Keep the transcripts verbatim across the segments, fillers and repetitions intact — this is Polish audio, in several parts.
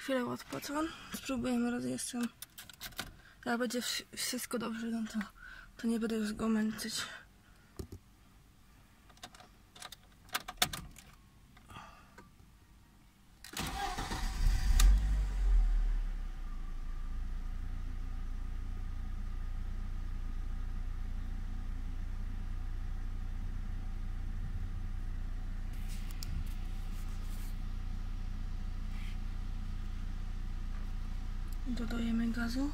Chwilę odpoczę. Spróbujemy raz jeszcze. Jak będzie wszystko dobrze, no to, to nie będę już go męczyć. Dodajemy gazu.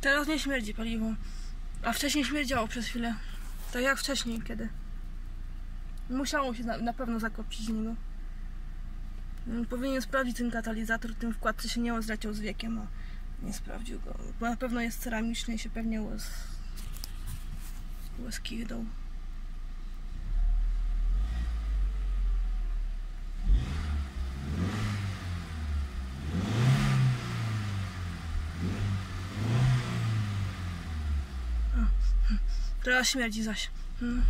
Teraz nie śmierdzi paliwo, a wcześniej śmierdziało przez chwilę, tak jak wcześniej, kiedy musiało się na, na pewno zakopić niego. Powinien sprawdzić ten katalizator, ten wkład, czy się nie rozleciał z wiekiem, a nie sprawdził go, bo na pewno jest ceramiczny i się pewnie łez, łezki idą. Teraz śmierdzi zaś. Hmm.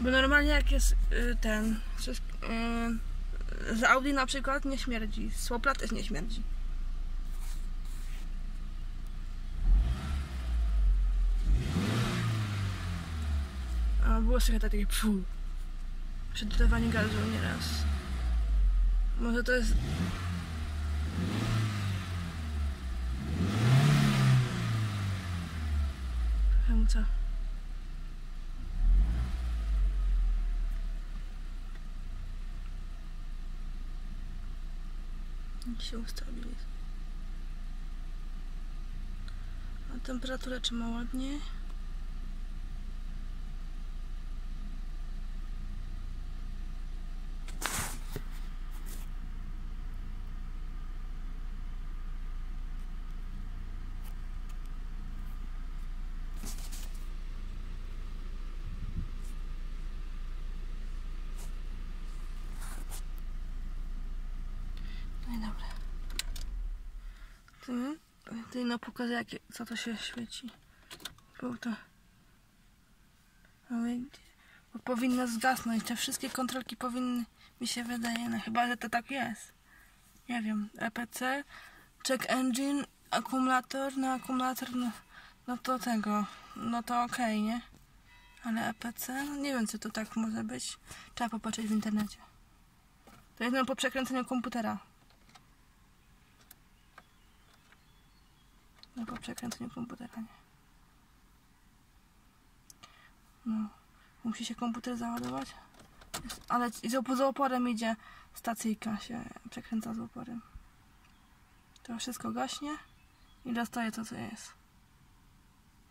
Bo normalnie jak jest y, ten... Przez, y, z Audi na przykład nie śmierdzi, z Opla też nie śmierdzi. A było słychać takie pfu przy dodawaniu gazu nieraz. Może to jest... hamulca. I się ustawili. A temperaturę trzyma ładnie. Tutaj no pokażę, jakie, co to się świeci. Bo to... Bo powinno zgasnąć. Te wszystkie kontrolki powinny, mi się wydaje, no chyba, że to tak jest. Nie wiem, E P C, Check Engine, akumulator, no akumulator, no, no to tego, no to okej, okay, nie? Ale E P C, no nie wiem, co to tak może być. Trzeba popatrzeć w internecie. To jest no po przekręceniu komputera. No po przekręceniu komputera, nie. No, musi się komputer załadować. Jest, ale z, z oporem idzie stacyjka, się przekręca z oporem. To wszystko gaśnie i dostaje to, co jest.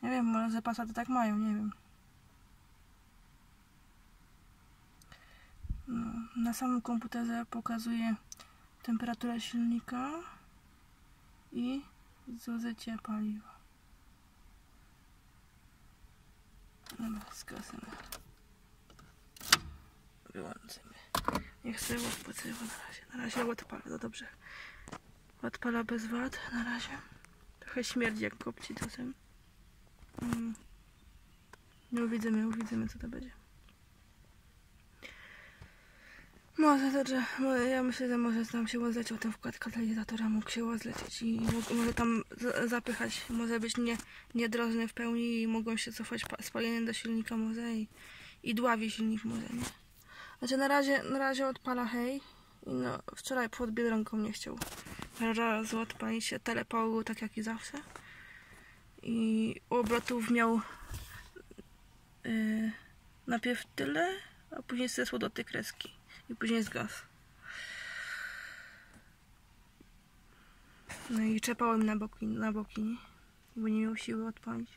Nie wiem, może Passaty tak mają, nie wiem. No, na samym komputerze pokazuje temperaturę silnika i zużycie paliwa. Dobra, skasujemy. Wyłączymy. Niech sobie odpływa na razie. Na razie odpala, to dobrze. Odpala bez wad na razie. Trochę śmierdzi, jak kopci czasem. Mm. No widzimy, uwidzimy, co to będzie. Może dobrze, ja myślę, że może tam się rozleciał ten wkład katalizatora, mógł się rozlecieć i mógł, może tam zapychać, może być nie, niedrożny w pełni i mogą się cofać spalenie do silnika może i, i dławi silnik może, nie? Znaczy na razie, na razie odpala hej. I no, wczoraj pod Biedronką nie chciał zaraz odpalić się telepało, tak jak i zawsze. I obrotów miał yy, najpierw tyle, a później zesło do tej kreski. I później zgasł. No i czepałem na boki, na boki, bo nie miał siły odpalić.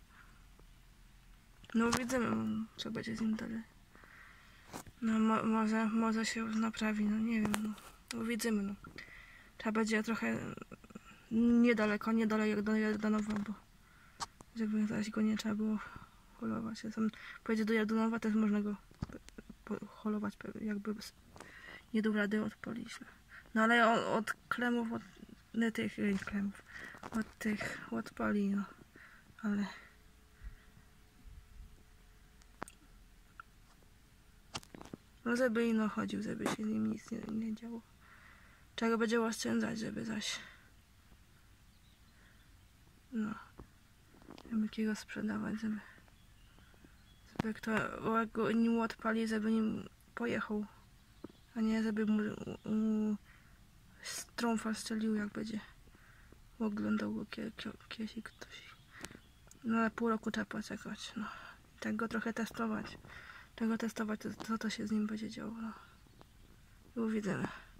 No widzimy, co będzie z nim dalej. No mo może, może się naprawi, no nie wiem, no, no widzimy, no. Trzeba będzie trochę niedaleko, niedaleko jak do Jordanowa, bo żeby zaś go nie trzeba było holować. Ja sam pojedzie do Jordanowa, też można go holować, jakby nie dał rady odpalić. No, no ale od, od klemów, od nie tych klemów, od tych odpali, no, ale... No żeby ino chodził, żeby się z nim nic nie, nie działo. Czego będzie oszczędzać, żeby zaś... No... Żeby kiego sprzedawać, żeby... Żeby kto nim odpali, żeby nim pojechał. A nie żeby mu, mu strąfa strzelił, jak będzie oglądał go kiedyś i ktoś. No ale pół roku trzeba poczekać, no. I tak go trochę testować. Tego testować, co to, to się z nim będzie działo. No. I uwidzimy.